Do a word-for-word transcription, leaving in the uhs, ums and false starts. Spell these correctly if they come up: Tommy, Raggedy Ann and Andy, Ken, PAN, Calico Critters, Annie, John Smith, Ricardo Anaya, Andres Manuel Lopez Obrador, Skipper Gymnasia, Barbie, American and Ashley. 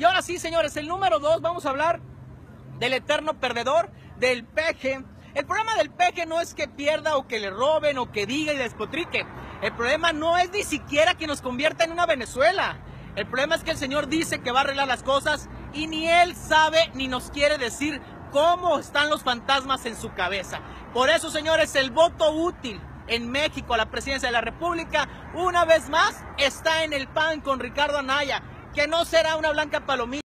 Y ahora sí, señores, el número dos, vamos a hablar del eterno perdedor, del peje. El problema del peje no es que pierda o que le roben o que diga y despotrique. El problema no es ni siquiera que nos convierta en una Venezuela. El problema es que el señor dice que va a arreglar las cosas y ni él sabe ni nos quiere decir cómo están los fantasmas en su cabeza. Por eso, señores, el voto útil en México a la presidencia de la República, una vez más, está en el P A N con Ricardo Anaya, que no será una blanca palomita.